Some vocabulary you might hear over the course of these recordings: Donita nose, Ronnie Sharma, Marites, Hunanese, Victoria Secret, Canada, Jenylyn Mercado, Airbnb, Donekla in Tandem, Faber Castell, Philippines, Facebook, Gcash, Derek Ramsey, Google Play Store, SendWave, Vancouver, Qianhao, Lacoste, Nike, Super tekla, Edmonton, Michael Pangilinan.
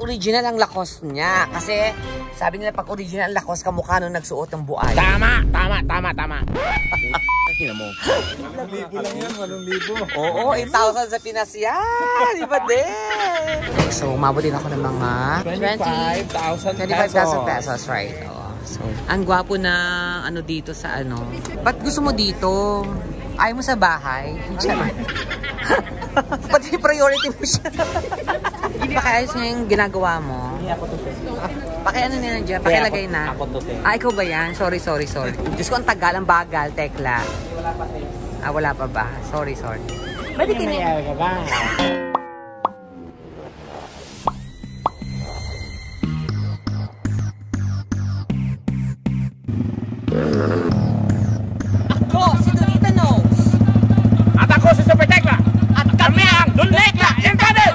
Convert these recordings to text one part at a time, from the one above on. original ang Lacoste niya. Kasi sabi nila pag original ang Lacoste, kamukha nung nagsuot ng buhay. Tama! Tama! Tama! Tama! Mo. Anong libo lang yan? Anong libo? Oo, 8,000 sa Pinas yan! Iba din! So, umabot din ako ng mga 25,000 pesos, right? Oh, so, ang gwapo na ano dito sa ano. Ba't gusto mo dito? Ayaw mo sa bahay? Pati priority mo siya. Pakiayos nga yung ginagawa mo. Pakiano nila dyan, pakilagay na. Ah, ikaw ba yan? Sorry. Diyos ko, ang tagal, ang bagal, tekla. Wala pa, tekla. Ah, wala pa ba? Sorry. Pwede kinayari ka ba? Ako, si Donita Nose. At ako si Super Tekla. At kami ang Donekla in Tandem.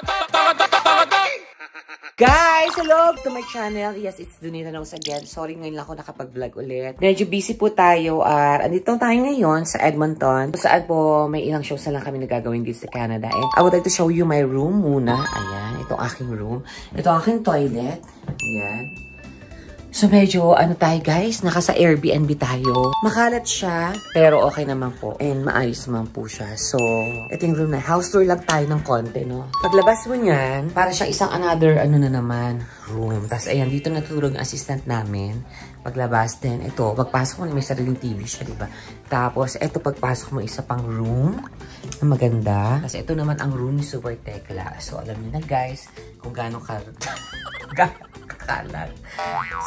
Guys, hello to my channel. Yes, it's Donita Nose again. Sorry ngayon lang ako nakapag-vlog ulit. Medyo busy po tayo at andito tayo ngayon sa Edmonton. Saan po may ilang shows na lang kami nagagawin dito sa Canada. And I would like to show you my room muna. Ayan, itong aking room. Ito aking toilet. Ayan. So medyo ano tayo guys, naka sa Airbnb tayo. Makalat siya, pero okay naman po. And maayos naman po siya. So, ito yung room na house tour lang tayo ng konti, no? Paglabas mo niyan, para siya isang another ano na naman, room. Tapos ayan, dito natulog ang assistant namin. Paglabas din, ito, pagpasok mo may sariling TV siya, diba? Tapos, ito pagpasok mo isa pang room na maganda. Tapos ito naman ang room ni Super Tekla. So, alam niyo na guys, kung gaano ka... kalat.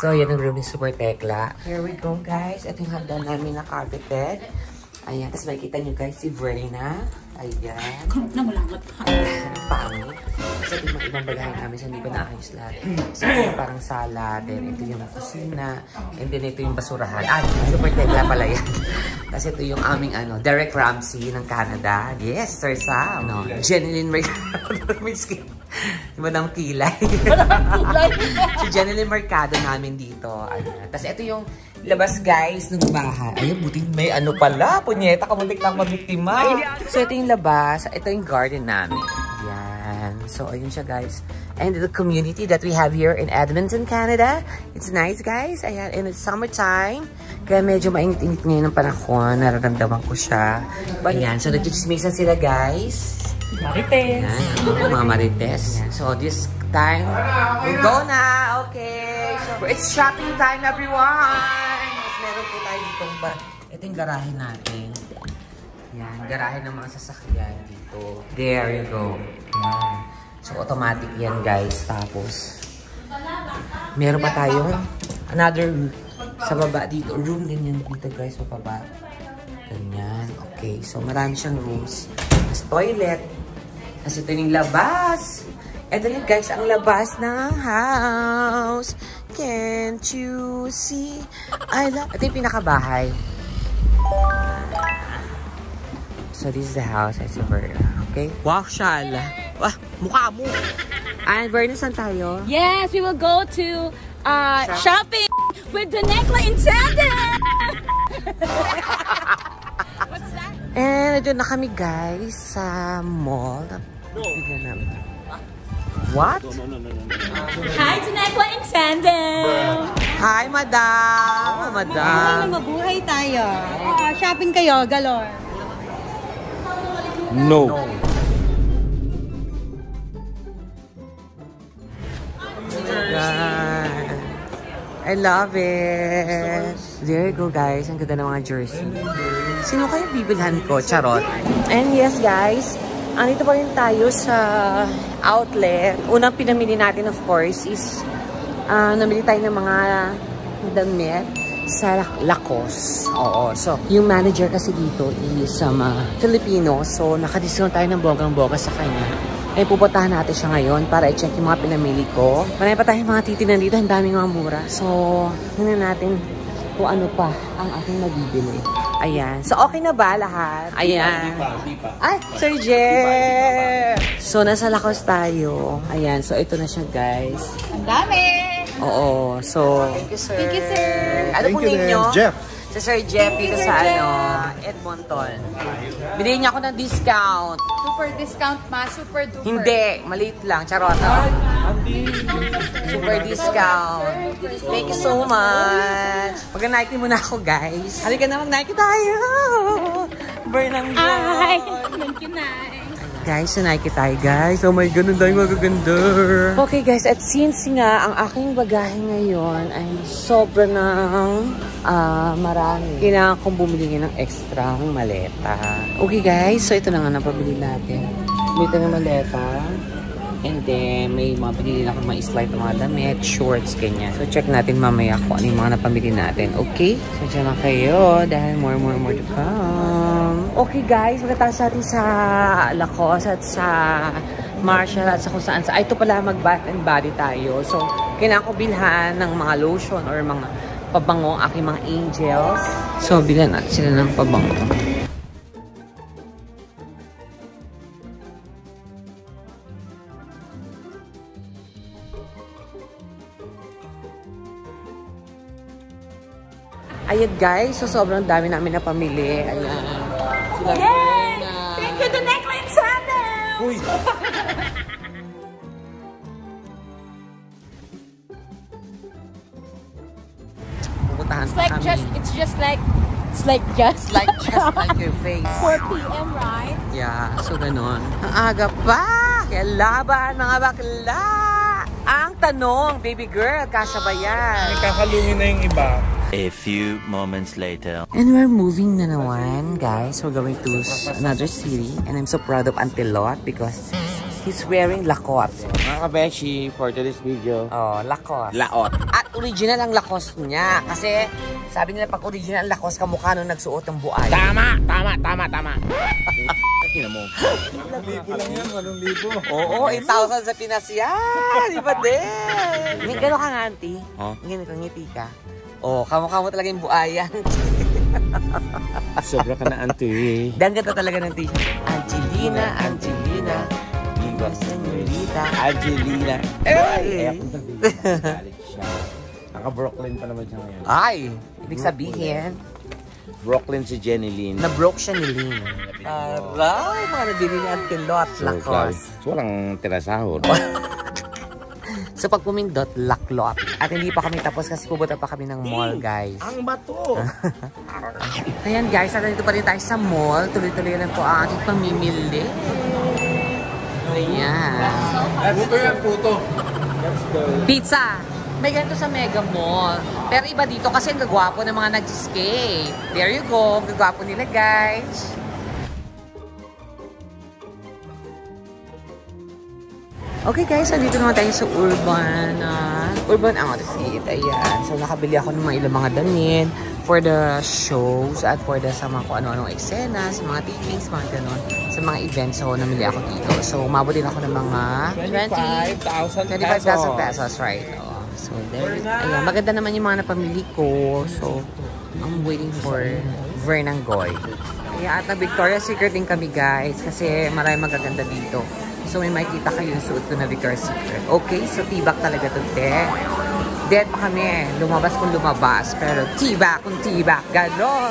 So, yan ang room ni Super Tekla. Here we go, guys. Ito yung handa namin na carpeted. Ayan. Tapos makikita nyo, guys, si Verena. Ayan. Kung na malangat ka. Pangit. Kasi ito yung ibang bagahan namin. So, hindi ba naayos lahat? So, parang sala. Then, ito yung kusina. And then, ito yung basurahan. Ah, Super Tekla pala yan. Tapos ito yung aming, ano, Derek Ramsey ng Canada. Yes, Sir Sam. No, Jenylyn Mercado. Diba ng kilay? Si Jenylyn Mercado namin dito. Tapos ito yung labas guys ng bahay. Ayun, buting may ano pala. Punyeta, kamuntik lang mabiktima. So ito yung labas. Ito yung garden namin. Ayan. So ayun siya guys. And the community that we have here in Edmonton, Canada. It's nice guys. Ayan. And it's summertime. Kaya medyo mainit-init ngayon ng panahon. Nararamdaman ko siya. Ayan. So nagchichismisan sila guys. Marites. Ayan, mga Marites. So, this time, we'll go na. Okay. So, it's shopping time, everyone. Mas meron po tayo ditong ba. Ito yung garahe natin. Ayan, garahe ng mga sasakyan dito. There you go. Ayan. So, automatic yan, guys. Tapos, meron pa tayong another sa baba dito. Room ganyan dito, guys. Mapaba. Ganyan. Okay. So, marami siyang rooms. Tapos, toilet. Tapos ito yung labas. Ito rin guys, ang labas ng house. Can't you see? I love... Ito yung pinakabahay. So this is the house. It's over. Okay? Wow, shala. Wah, mukha mo. And Verna, saan tayo? Yes, we will go to shopping with Donekla in Tandem! What's that? And doon na kami guys sa mall. What? Hi, Donekla in Tandem! Hi, madam! Madam! Mabuhay tayo. Shopping kayo, galore. No. I love it! There you go, guys. Ang ganda ng mga jersey. Sino kayo bibilhan ko? Charot. And yes, guys. Andito pa rin tayo sa outlet. Unang pinamili natin, of course, is namili tayo ng mga damit sa Lacoste. Oo. So, yung manager kasi dito is Filipino. So, nakadiscount tayo ng bonggang-bongga sa kanya. Eh, pupuntahan natin siya ngayon para i-check yung mga pinamili ko. Marami pa tayong mga titinan dito. Ang daming mga mura. So, hindi natin kung ano pa ang aking nabibili. Ayan. So, okay na ba lahat? Ayan. Di pa. Ay, Sir Jeff! So, nasa Lacoste tayo. Ayan. So, ito na siya, guys. Ang dami! Oo. So, thank you, sir. Ano po name nyo? Jeff. So, Sir Jeff dito sa Edmonton. Bili niya ako ng discount. Super discount ma? Super duper? Hindi. Maliit lang. Charot. Hindi. super discount. Thank you so much. Mag-Nike muna ako, guys. Halika na, mag-Nike tayo. Burn ang burn. Nike na. Guys, Nike tayo, guys. Oh my God, ang dahil magaganda. Okay, guys. At since nga, ang aking bagahe ngayon ay sobra ng marami. Kailangan kong bumili ng extra maleta. Okay, guys. So, ito na nga napabili natin. Dito ng maleta. And then, may mga pinili na akong mga slide ng mga damit, shorts, ganyan. So, check natin mamaya kung ano yung mga napamili natin. Okay? So, dyan na kayo dahil more to come. Okay, guys. Magkataas natin sa Lacoste at sa Marshall at sa kung saan. Ay, ito pala mag-bath and body tayo. So, kailangan ko bilhan ng mga lotion or mga pabango aking mga angels. So, bilhan natin sila ng pabango. Ayan guys, so sobrang dami namin na pamili. Ayan. Sila yay! Thank you to Donekla in Tandem! Uy! It's like your face. 4 PM, right? Yeah, so ganon. Ang aga pa! Kaya laban mga bakla! Ang tanong, baby girl, kasya ba yan? Nakakalungin na yung iba. A few moments later. And we're moving na naman, guys. We're going to another city. And I'm so proud of Auntie Lot because he's wearing Lacoste. Mga kabeshi, for today's video. Oh, Lacoste. Laot. At original ang Lacoste niya. Kasi sabi nila pag original ang Lacoste, kamukha nung nagsuot ng buhay. Tama. Ina mo. 8,000 lang yan, 8,000. Oo, 8,000 sa Pinas yan. Iba din. Gano'n ka nga, auntie? Huh? Gano'n ka, ngiti ka. Oh, kamukha mo talaga yung buayan. Sobra ka na, auntie. Danggata talaga ng t-shirt. Angelina. Viva Senorita. Angelina. Ay! Naka-Brooklyn pa naman siya ngayon. Ay! Ibig sabihin. Brooklyn si Jenylyn. Na-broke siya ni Lynn. Aray! Mga nabili ni Auntie Lot. Lacoste. So, walang tirasahod. So pag pumindot, Lacoste. At hindi pa kami tapos kasi pupunta pa kami ng mall, guys. Ang bato! Ayan, guys. At dito pa rin tayo sa mall. Tuloy-tuloy lang po ang aking pamimili. Ayan. Puto yan, puto. Pizza! May ganito sa Mega Mall. Pero iba dito kasi ang gagwapo ng mga nag-escape. There you go. Gagwapo nila, guys. Okay guys, so dito naman tayo sa Urban Outfit. Ayan. So nakabili ako ng mga ilang mga damit for the shows at for the sa mga kung ano-anong eksena, sa mga tapings, mga ganon. Sa mga events, so namili ako dito. So umabot din ako ng mga 25,000 pesos, right? Oh, so there, ayan. Maganda naman yung mga napamili ko. So I'm waiting for Vernangoy. Ayan, at na Victoria Secret din kami guys kasi maraming magaganda dito. So, may makikita kayo yung suot ko na Victoria's Secret. Okay, so tibak talaga ito, te. Dead pa kami. Lumabas kung lumabas. Pero tibak kung tibak. Ganon!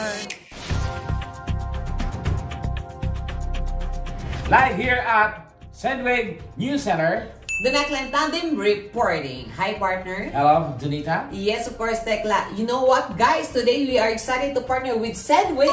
Live here at SendWave News Center. Donekla in Tandem reporting. Hi, partner. Hello, Donita. Yes, of course, Tekla. You know what, guys? Today, we are excited to partner with SendWave,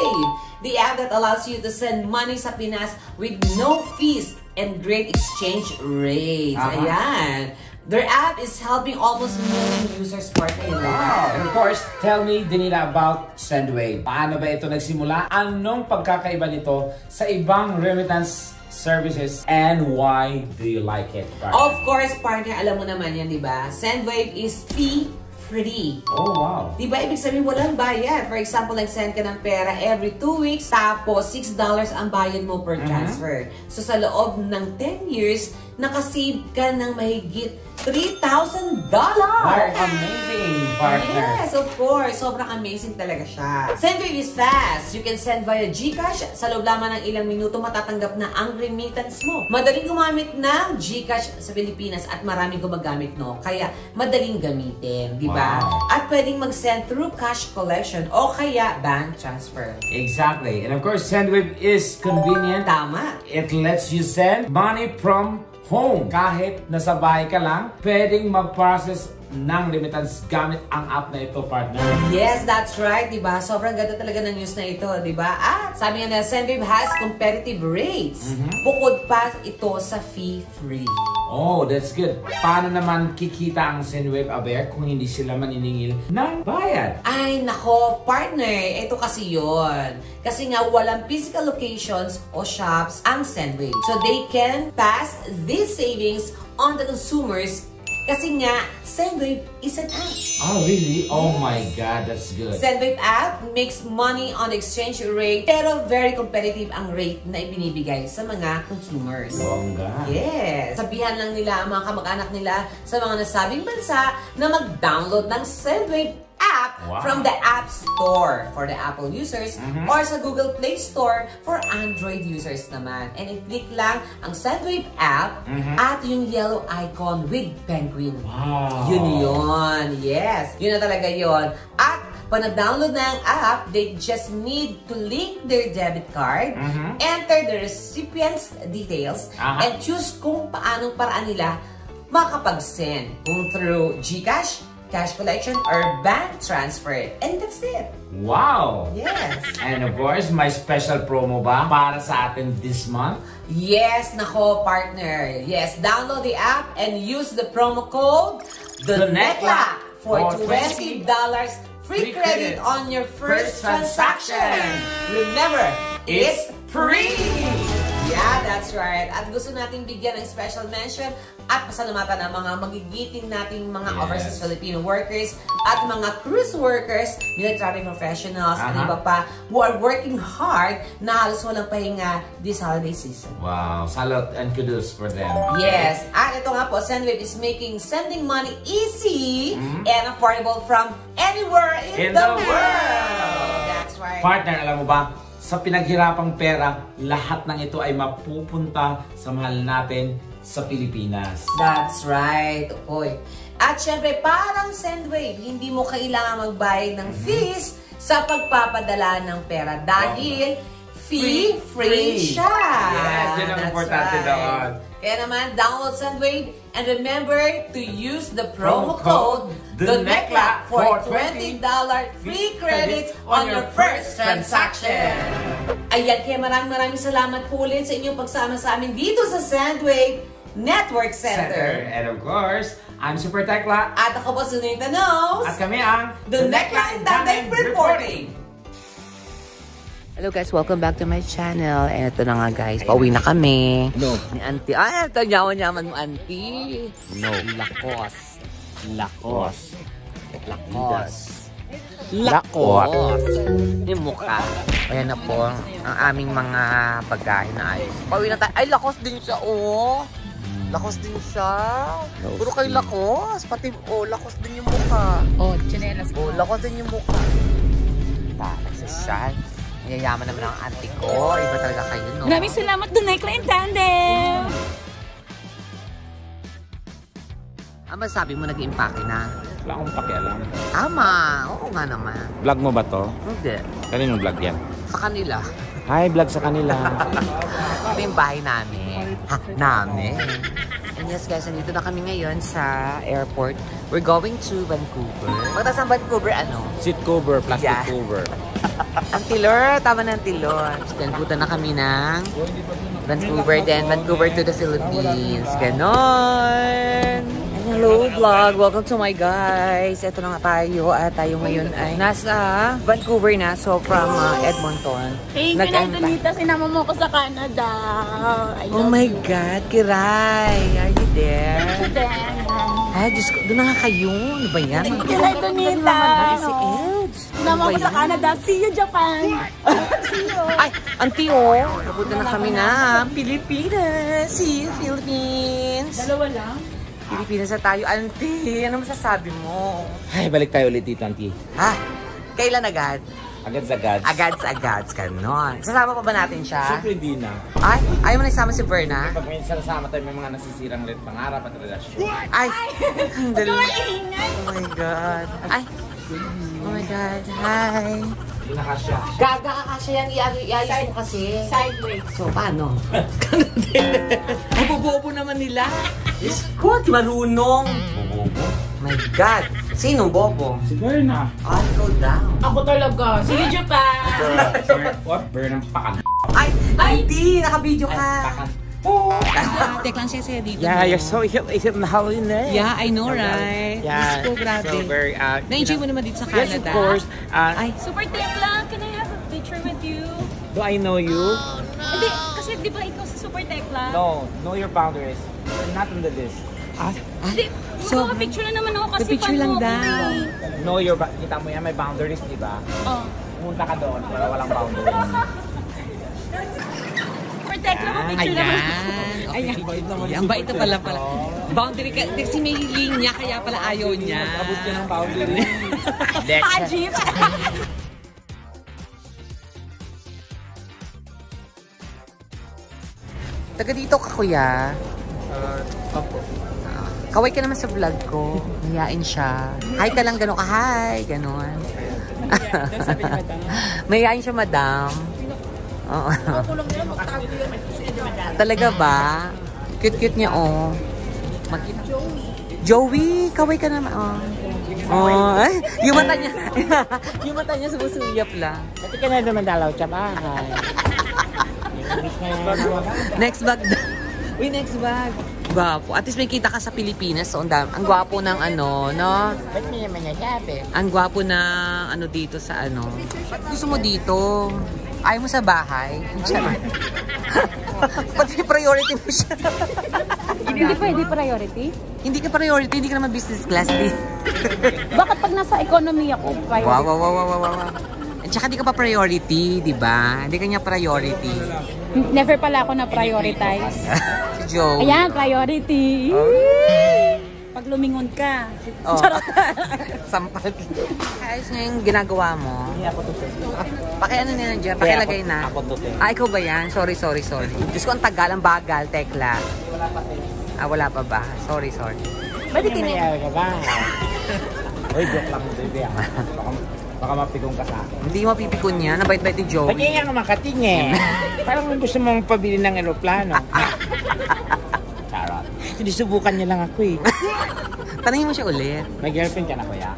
the app that allows you to send money sa Pinas with no fees and great exchange rates. Ayan. Their app is helping almost million users partner. Wow. And of course, tell me, Donita, about SendWave. Paano ba ito nagsimula? Anong pagkakaiba nito sa ibang remittance services and why do you like it, partner? Of course, partner, alam mo naman yan, di ba? SendWave is fee-free. Oh, wow. Di ba? Ibig sabihin, walang bayad. For example, nag-send ka ng pera every 2 weeks, tapos $6 ang bayad mo per transfer. So, sa loob ng 10 years, nakasave ka ng mahigit $3,000! Wow, amazing, partner! Yes, of course. Sobrang amazing talaga siya. SendWave is fast. You can send via Gcash. Sa loob lamang ng ilang minuto, matatanggap na ang remittance mo. Madaling gumamit ng Gcash sa Pilipinas at maraming gumagamit, no? Kaya, madaling gamitin, di ba? Wow. At pwedeng mag-send through cash collection o kaya bank transfer. Exactly. And of course, SendWave is convenient. Tama. It lets you send money from home. Kahit nasa bahay ka lang, pwedeng mag-process ng remittance gamit ang app na ito, partner. Yes, that's right, diba? Sobrang ganda talaga ng news na ito, diba? At sabi nga na, SendWave has competitive rates. Bukod pa ito sa fee-free. Oh, that's good. Paano naman kikita ang SendWave, aber, kung hindi sila maniningil ng bayad? Ay, nako, partner, ito kasi yon. Kasi nga, walang physical locations o shops ang SendWave. So they can pass these savings on the consumers. Kasi nga, SendWave is an app. Oh, really? Oh my God, that's good. SendWave app makes money on exchange rate, pero very competitive ang rate na ibinibigay sa mga consumers. Bongga. Yes. Sabihan lang nila ang mga kamag-anak nila sa mga nasabing bansa na mag-download ng SendWave app from the App Store for the Apple users or sa Google Play Store for Android users naman. And i-click lang ang SendWave app at yung yellow icon with penguin. Wow! Yun yun. Yes. Yun na talaga yun. At pag nag-download na ang app, they just need to link their debit card, enter the recipient's details, and choose kung paanong paraan nila makapag-send. Kung through Gcash, cash collection, or bank transfer. And that's it. Wow! Yes. And of course, may special promo ba para sa atin this month? Yes, nako, partner. Yes, download the app and use the promo code Donekla for $20 free credit on your first transaction. Remember, it's free! Yeah, that's right. At gusto nating bigyan ng special mention at pasalamatan ang mga magigiting nating mga overseas Filipino workers at mga cruise workers, military professionals, at iba pa who are working hard na halos walang pahinga this holiday season. Wow, salute and kudos for them. Yes, at ito nga po, SendWave is making sending money easy and affordable from anywhere in the world. That's right. Partner, alam mo ba? Sa pinaghirapang pera, lahat ng ito ay mapupunta sa mahal natin sa Pilipinas. That's right, oy. At syempre, parang SendWave, hindi mo kailangan magbayad ng fees sa pagpapadala ng pera dahil fee-free siya. Yes, yun ang importante doon. Kaya naman, download SendWave and remember to use the promo code DONEKLA for $20 free credit on your first transaction. Ayan, kaya maraming salamat po ulit sa inyong pagsama sa amin dito sa SendWave Network Center. And of course, I'm Super Tekla. At ako po si Donita Nose. At kami ang DONEKLA in Tandem Reporting. Hello guys, welcome back to my channel. And ito na nga guys, pauwi na kami. No. Ni auntie. Ah, ito, nyawan-nyaman mo auntie. No. Lacoste. Lacoste. Lacoste. Lacoste. Yung mukha. Ayan na po, ang aming mga pagkain na ayos. Pauwi na tayo. Ay, Lacoste din siya, oh. Lacoste din siya. Puro kay Lacoste. Pati, oh, Lacoste din yung mukha. Oh, chinelas ko. Oh, Lacoste din yung mukha. Parang sa siya. Yayaman naman ang auntie ko. Iba talaga kayo, no? Maraming salamat, Donekla in Tandem! Ah, masabi mo nag-impake na? Wala akong pakialam. Tama! Oo nga naman. Vlog mo ba to? Hindi. Kaninong vlog yan? Sa kanila. Hi, vlog sa kanila. Ito yung bahay namin. Ha? Namin? And yes guys, nandito na kami ngayon sa airport. We're going to Vancouver. Magtas ang Vancouver, ano? Seat cover, plastic cover. Antilor, tama na Antilor. Ganputan na kami ng Vancouver then. Vancouver to the Philippines. Ganon. Hello vlog, welcome to my guys. Ito na nga tayo at tayo ngayon ay nasa Vancouver na. So from Edmonton. Thank you na Donita, sinama mo ko sa Canada. Oh my God, Kiray. Are you there? Ay, Diyos ko, doon na nga kayo. Ano ba yan? Thank you na Donita. Si Ed. Sinama ko sa Canada. See you, Japan. See you. Ay, auntie o. Napunta na kami na Pilipinas. See you, Philippines. Dalawa lang? Pilipinas na tayo. Auntie, ano masasabi mo? Ay, balik tayo ulit dito, auntie. Ha? Kailan agad? Agad-agad. Agad-agad. Ganon. Sasama pa ba natin siya? Siyempre hindi na. Ay, ayaw mo nagsama si Verna? Pag may sasama tayo, may mga nasisirang lit pangarap at relasyon. Ay! Oh my God. Ay! Oh my God. Hi! Nakasya. Gagakasya yan, iayos mo kasi. Sideways. So, paano? Ang bobo naman nila. Yes. What? Marunong. Bobo? My God. Sinong bobo? Si Berna. I'll go down. Ako talaga. Sige, Japan. What? Berna, pakan. Ay, hindi. Naka-video ka. Pakan. Oh. Teklang siya dito. Yeah, you're so Halloween. Yeah, I know, right? Yeah, so very. Na-enjoy mo naman dito sa Canada. Yes, of course. Super tekla, can I have a picture with you? Do I know you? Oh, no. Hindi, kasi di ba ikaw sa Super tekla? No, know your boundaries. You're not on the list. Hindi, magpapicture na naman ako kasi fan mo. Know your boundaries. Kita mo yan, may boundaries, di ba? Oo. Pumunta ka doon, pero walang boundaries. Ayan, bait na pala. Boundary ka, kasi may linya, kaya pala ayaw niya. Abot ka ng boundary. Hajip! Taga dito ka, kuya. Opo. Kaway ka naman sa vlog ko. Mayayain siya. Hi ka lang, gano'n ka. Hi! Gano'n. Mayayain siya, madam. Oo. Talaga ba? Cute-cute niya, oh. Joey, kaway ka naman, oh. Oh, ay, yung mata niya. Yung mata niya sumusuyap lang. Pati ka na naman dalaw, tsamahan. Next bag. Uy, next bag. Gwapo. At least may kita ka sa Pilipinas. So, ang gwapo ng ano, no? Ba't mo naman nagsabi? Ang gwapo na ano dito sa ano. Ba't gusto mo dito? Ayaw mo sa bahay? Pati priority mo siya. Hindi pwede priority? Hindi ka priority, hindi ka naman business class. Bakit pag nasa economy ako, priority? Wow. At saka di ka pa priority, di ba? Hindi ka niya priority. Never pala ako na-prioritize. Si Joe. Ayan, priority. Pag lumingon ka. Charot. Sampal. Ayos na yung ginagawa mo. Hindi ako tutin. Pakiano nila dyan? Pakilagay na. Ako tutin. Ah, ikaw ba yan? Sorry. Diyos ko, ang tagal. Ang bagal, tekla. Wala pa, tekla. Ah, wala pa ba? Sorry. Ba't di tinayari ka ba? Uy, joke lang mo, baby. Baka mapikong ka sa akin. Hindi mapipikon niya. Nabait-bait ni Joey. Pag iyan ka makating eh. Parang gusto mong pabili ng aeroplano. Charot. Sinusubukan niya lang ako eh. Tanungin mo siya ulit. May girlfriend ka na, kuya?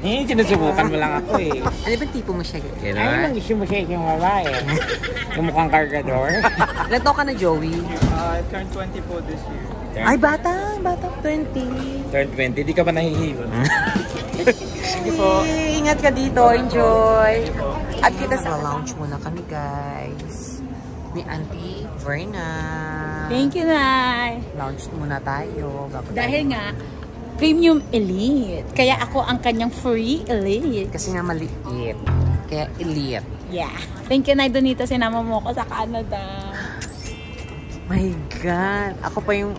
Eh, sinusubukan mo lang ako eh. Ano ba tipo mo siya? Ano lang issue mo siya yung babae? Yung mukhang kargador. Ilan taon ka na, Joey? I turned 20 po this year. Ay, bata. 20. Turned 20? Di ka ba nahihilo? Sige po. Ingat ka dito. Enjoy. At kita sa lounge muna kami, guys. Ni Auntie Verna. Thank you, Nay. Lounge muna tayo. Dahil nga, premium elite. Kaya ako ang kanyang free elite. Kasi nga maliit. Kaya elite. Yeah. Thank you, Nay Donita. Sinama mo ako sa Canada. My God. Ako pa yung...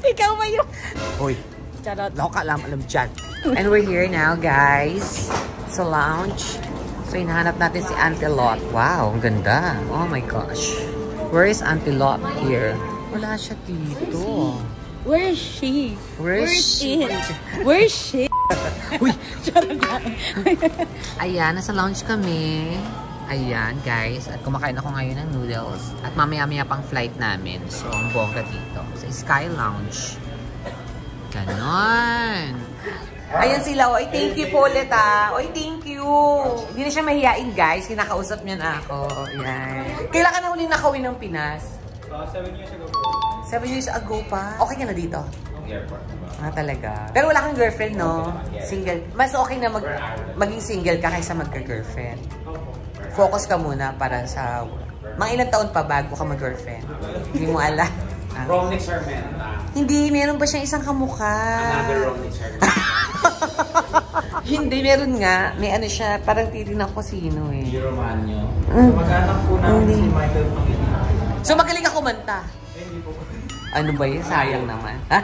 Ikaw ba yung... Hoy. Charot. Loka alam dyan. And we're here now, guys. Sa lounge. So, hinahanap natin si Auntie Lot. Wow, ang ganda. Oh my gosh. Where is Auntie Lot here? Wala siya dito. Where is she? Where is she? Uy! Ayan, nasa lounge kami. Ayan, guys. At kumakain ako ngayon ng noodles. At mamaya-maya pang flight namin. So, ang bongga dito. Sa Sky Lounge. Ganon. Ayan sila. Oy, thank you po ulit, ah. Oy, thank you. Hindi na siya mahihain, guys. Kinakausap niyan ako. Ayan. Kailan ka na huling nakawin ng Pinas? 7 years ago po. 7 years ago pa? Okay ka na dito? Airport. Ah, talaga? Pero wala kang girlfriend, no? Single. Mas okay na maging single ka kaysa magka-girlfriend. Focus ka muna para sa... Mga ilang taon pa bago ka mag-girlfriend. Hindi mo alam. Ronnie Sharma. Hindi, meron ba siyang isang kamukha? Another Ronnie Sharma. Hindi, meron nga. May ano siya, parang titinan ko sino eh. Hindi Romanyo. Mag-anak po namin si Michael Pangilinan. So magaling ako manta. Ano ba yun? Sayang naman. Ha?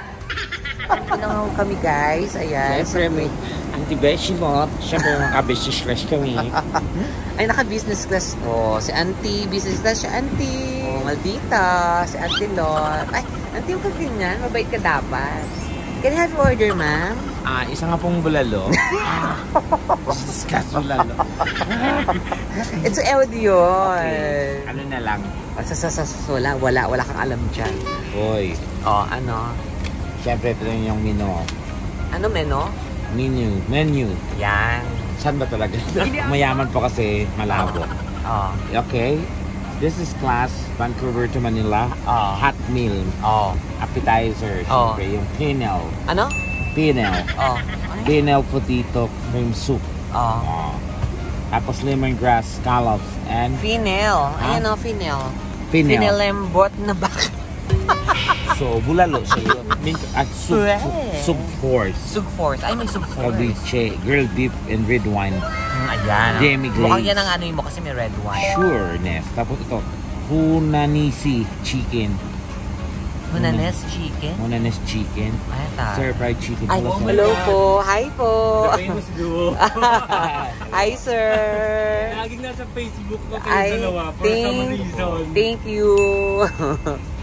Pinangaw kami, guys. Ayan. Siyempre, may anti-beshi mo. Siyempre, naka-business class kami. Ay, naka-business class ko. Si auntie, business class siya. Auntie, maldita. Si Auntie Lot. Ay, auntie, huwag ka ganyan. Mabait ka dapat. Can I have order, ma'am? Ah, isa nga pong bulalo. Siskas bulalo. It's audio. Okay. Ano na lang? Wala kang alam dyan. Hoy. Oh, ano? Siyempre, ito yung menu. Ano menu? Menu. Yan. Saan ba talaga? Mayaman po kasi malabo. Oh. Okay. This is class Vancouver to Manila. Oh. Hot meal. Oh. Appetizer. Oh. Siyempre, yung pinel. Ano? Pinel. Oh. Pinel potito cream soup. Oh. Oh. Tapos lemongrass, scallops, and... Pinel. Ayan o, pinel. Pinel. Pinelembot na baka. So, bulalo siya yun. At soup force. Ay, may soup force. Ceviche, grilled beef, and red wine. Ayan. Demi-glaze. Mukhang yan ang ano yun mo kasi may red wine. Sure, Ness. Tapos ito, Hunanese chicken. Hunanese chicken. Ay, ta. Stir-fried chicken. Ay, oh, hello po. Hi po. Famous duo. Hi, sir. Laging nasa Facebook ko kayo dalawa for some reason. Thank you.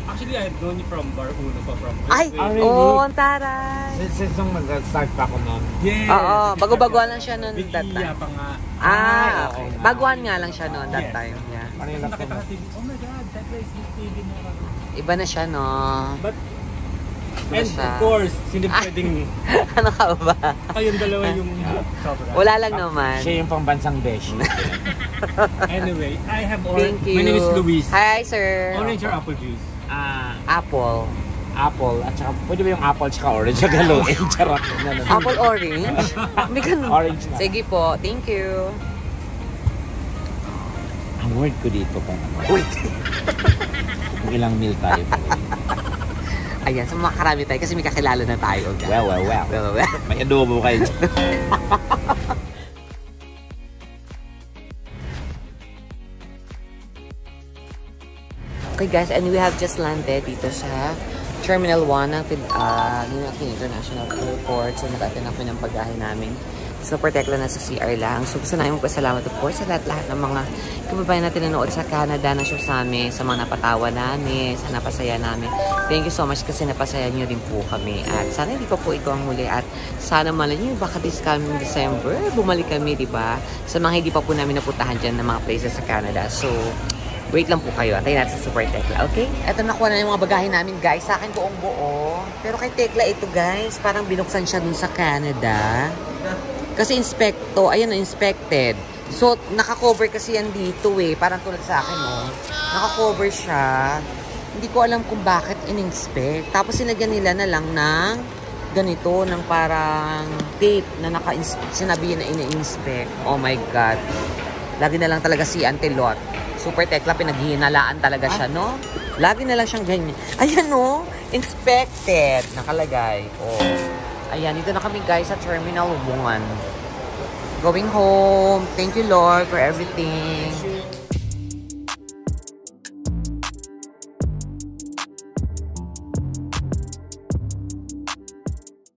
Actually, I know you from Barhuno pa from West. Ay, oh, ang taray. Since nung mag-start pa ako nun. Yes. Oo, bago-baguan lang siya nun that time. Biglia pa nga. Ah, okay. Baguan nga lang siya nun that time. Kasi nakatatig, oh my God, that place is TV na ako. Iba na siya, no? But, and of course, hindi pwedeng... Ano ka ba? Kayong dalawa yung... Wala lang naman. Siya yung pambansang beshi. Anyway, I have orange. My name is Luis. Hi, sir. Orange or apple juice? Apple. Apple. At saka, pwede ba yung apple tsaka orange? Galuin, charot. Apple orange? May ganun. Orange na. Sige po. Thank you. Ang word ko dito kung ano. Wait! Ilang meal tayo po. Ayan, so makarami tayo kasi may kakilala na tayo. Well. May adobo kayo. Okay guys, and we have just landed dito sa Terminal 1 ng International Airport. So nag-atin ako ng paggahe namin. Super tekla na sa CR lang. So, gusto namin magpasalamat of course sa lahat ng mga kababayan natin nanood sa Canada na show sa amin, sa mga napatawa namin, sa napasaya namin. Thank you so much kasi napasaya nyo din po kami. At sana hindi pa po ito ang muli. At sana malay nyo, baka this coming December, bumalik kami, diba? Sa mga hindi pa po namin napuntahan dyan ng mga places sa Canada. So, wait lang po kayo. Antayin natin sa Super tekla, okay? Ito, nakuha na yung mga bagahe namin, guys. Sa akin buong buo. Pero kay tekla ito, guys, parang binuksan siya dun sa Canada. Kasi inspecto, ayan na, inspected. So, naka-cover kasi yan dito eh. Parang tulad sa akin, oh. Naka-cover siya. Hindi ko alam kung bakit in-inspect. Tapos sinagyan nila na lang ng ganito, ng parang tape na sinabi na in-inspect. Oh my God. Lagi na lang talaga si Antelot. Super tekla, pinaghihinalaan talaga siya, no? Lagi na lang siyang ganyan. Ayan, no? Inspected. Nakalagay. Oh. Ayan, dito na kami guys sa Terminal 1. Going home. Thank you Lord for everything.